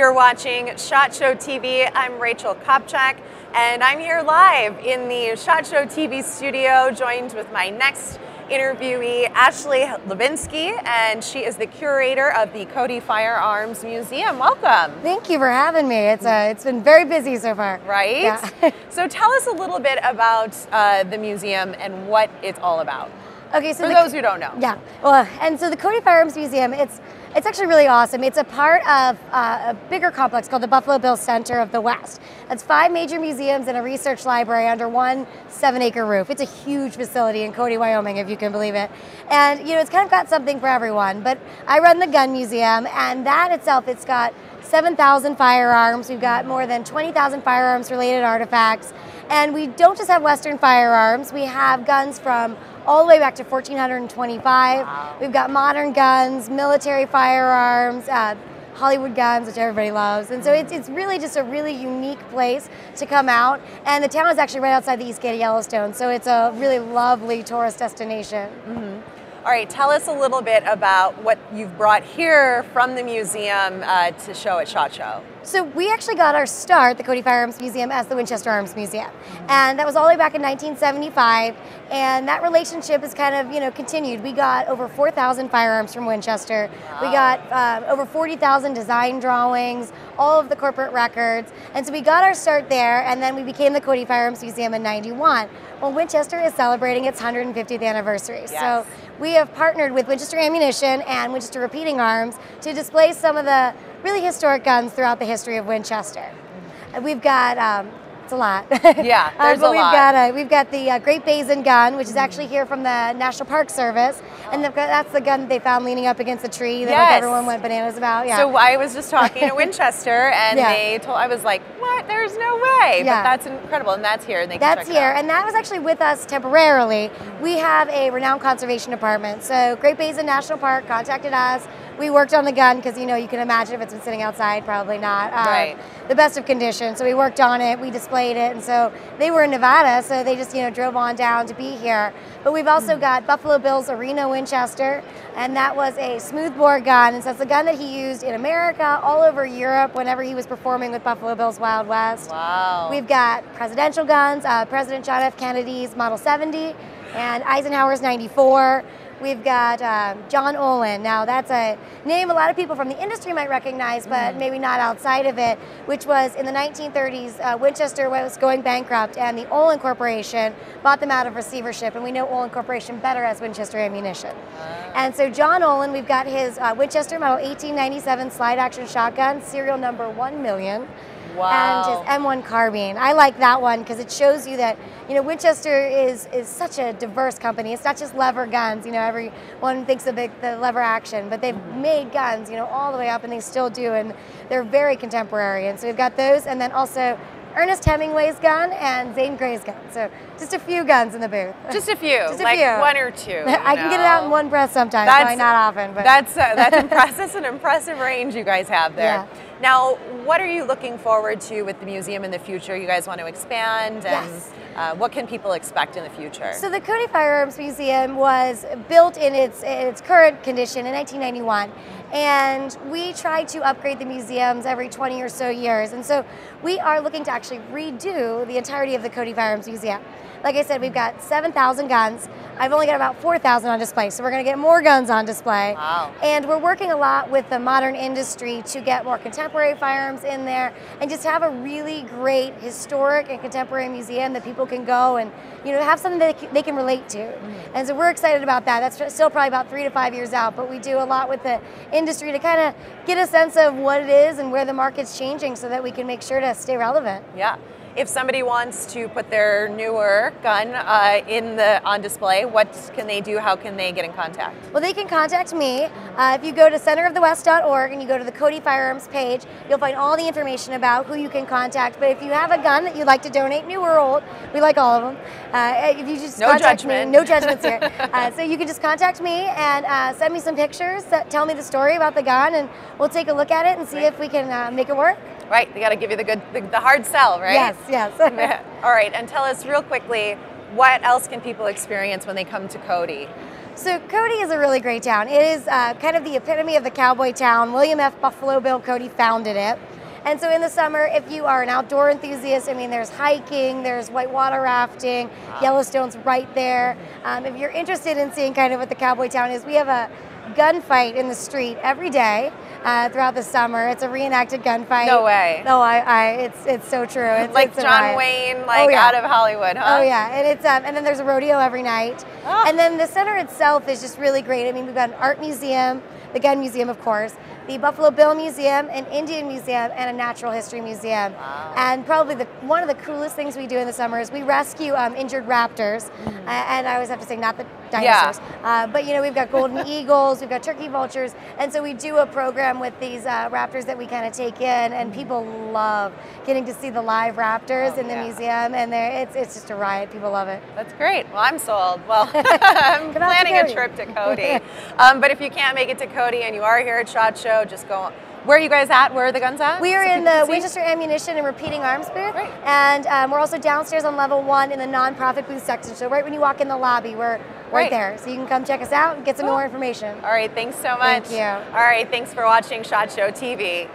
You're watching SHOT Show TV. I'm Rachel Kopchak, and I'm here live in the SHOT Show TV studio, joined with my next interviewee, Ashley Hlebinsky, and she is the curator of the Cody Firearms Museum. Welcome. Thank you for having me. It's been very busy so far. Right? Yeah. So tell us a little bit about the museum and what it's all about. Okay, so for those who don't know. Yeah, well, and so the Cody Firearms Museum, it's actually really awesome. It's a part of a bigger complex called the Buffalo Bill Center of the West. That's 5 major museums and a research library under one 7-acre roof. It's a huge facility in Cody, Wyoming, if you can believe it. And you know, it's kind of got something for everyone, but I run the gun museum, and that itself, it's got 7,000 firearms. We've got more than 20,000 firearms related artifacts. And we don't just have Western firearms, we have guns from all the way back to 1425. Wow. We've got modern guns, military firearms, Hollywood guns, which everybody loves. And so it's really just a really unique place to come out. And the town is actually right outside the east gate of Yellowstone, so it's a really lovely tourist destination. Mm-hmm. All right, tell us a little bit about what you've brought here from the museum to show at SHOT Show. So we actually got our start, the Cody Firearms Museum, as the Winchester Arms Museum. And that was all the way back in 1975. And that relationship is kind of, you know, continued. We got over 4,000 firearms from Winchester. Wow. We got over 40,000 design drawings, all of the corporate records. And so we got our start there, and then we became the Cody Firearms Museum in 91. Well, Winchester is celebrating its 150th anniversary. Yes. So we have partnered with Winchester Ammunition and Winchester Repeating Arms to display some of the really historic guns throughout the history of Winchester. We've got, it's a lot. Yeah, there's a lot. We've got the Great Basin Gun, which is actually here from the National Park Service. And that's the gun that they found leaning up against a tree that yes. Everyone went bananas about. Yeah. So I was just talking to Winchester, and yeah. They told, I was like, what? There's no way. Yeah. But that's incredible, and that's here. And they can check it out. And that was actually with us temporarily. We have a renowned conservation department. So Great Basin National Park contacted us. We worked on the gun because, you know, you can imagine if it's been sitting outside, probably not. Right. The best of conditions. So we worked on it, we displayed it, and so they were in Nevada, so they just, you know, drove on down to be here. But we've also got Buffalo Bill's Arena Winchester, and that was a smoothbore gun, and so it's the gun that he used in America, all over Europe, whenever he was performing with Buffalo Bill's Wild West. Wow. We've got presidential guns, President John F. Kennedy's Model 70, and Eisenhower's 94. We've got John Olin. Now that's a name a lot of people from the industry might recognize, but maybe not outside of it, which was in the 1930s, Winchester was going bankrupt and the Olin Corporation bought them out of receivership, and we know Olin Corporation better as Winchester Ammunition. And so John Olin, we've got his Winchester Model 1897 slide action shotgun, serial number 1,000,000. Wow. And his M1 carbine. I like that one because it shows you that, you know, Winchester is such a diverse company. It's not just lever guns. You know, everyone thinks of the lever action, but they've made guns, you know, all the way up, and they still do, and they're very contemporary. And so we've got those, and then also Ernest Hemingway's gun and Zane Grey's gun. So just a few guns in the booth. Just a few, one or two. I can get it out in one breath sometimes, probably not often. But that's impressive. That's an impressive range you guys have there. Yeah. Now, what are you looking forward to with the museum in the future? You guys want to expand, and yes. What can people expect in the future? So the Cody Firearms Museum was built in its current condition in 1991, and we try to upgrade the museums every 20 or so years, and so we are looking to actually redo the entirety of the Cody Firearms Museum. Like I said, we've got 7,000 guns. I've only got about 4,000 on display, so we're going to get more guns on display. Wow. And we're working a lot with the modern industry to get more contemporary firearms in there and just have a really great historic and contemporary museum that people can go and, you know, have something that they can relate to. And so we're excited about that. That's still probably about 3 to 5 years out, but we do a lot with the industry to kind of get a sense of what it is and where the market's changing so that we can make sure to stay relevant. Yeah. If somebody wants to put their newer gun on display, what can they do? How can they get in contact? Well, they can contact me. If you go to centerofthewest.org and you go to the Cody Firearms page, you'll find all the information about who you can contact. But if you have a gun that you'd like to donate, new or old, we like all of them. If you just contact me, no judgments here. So you can just contact me and send me some pictures, tell me the story about the gun, and we'll take a look at it and see if we can make it work. Right, they got to give you the good, the hard sell, right? Yes, yes. All right, and tell us real quickly, what else can people experience when they come to Cody? So Cody is a really great town. It is kind of the epitome of the cowboy town. William F. Buffalo Bill Cody founded it. And so in the summer, if you are an outdoor enthusiast, I mean, there's hiking, there's whitewater rafting, wow. Yellowstone's right there. If you're interested in seeing kind of what the cowboy town is, we have a gunfight in the street every day throughout the summer. It's a reenacted gunfight. No way. No, it's so true. It's like it's John Wayne, like oh, yeah. out of Hollywood, huh? Oh yeah, and it's and then there's a rodeo every night. Oh. And then the center itself is just really great. I mean, we've got an art museum, the gun museum, of course, the Buffalo Bill Museum, an Indian museum, and a natural history museum. Wow. And probably one of the coolest things we do in the summer is we rescue injured raptors. Mm-hmm. And I always have to say, not the dinosaurs. Yeah. But you know, we've got golden eagles, we've got turkey vultures, and so we do a program with these raptors that we kind of take in, and people love getting to see the live raptors in the yeah. museum, and it's just a riot. People love it. That's great. Well, I'm sold. Well, I'm planning a trip to Cody. But if you can't make it to Cody and you are here at SHOT Show, just go. Where are you guys at? Where are the guns at? We are in the Winchester Ammunition and Repeating Arms booth. Great. And we're also downstairs on level 1 in the nonprofit booth section. So right when you walk in the lobby, we're right there. So you can come check us out and get some more information. All right, thanks so much. Thank you. All right, thanks for watching SHOT Show TV.